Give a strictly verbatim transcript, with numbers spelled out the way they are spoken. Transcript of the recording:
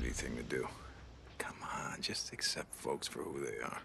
shitty thing to do. Come on, just accept folks for who they are.